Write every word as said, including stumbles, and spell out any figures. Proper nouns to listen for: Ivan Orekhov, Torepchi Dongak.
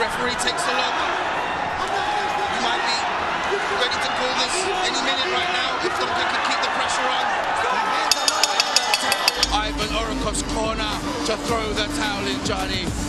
referee takes a look. You might be ready to call this any minute right now if Dongak can keep the pressure on. Ivan Orekhov's corner to throw the towel in, Johnny.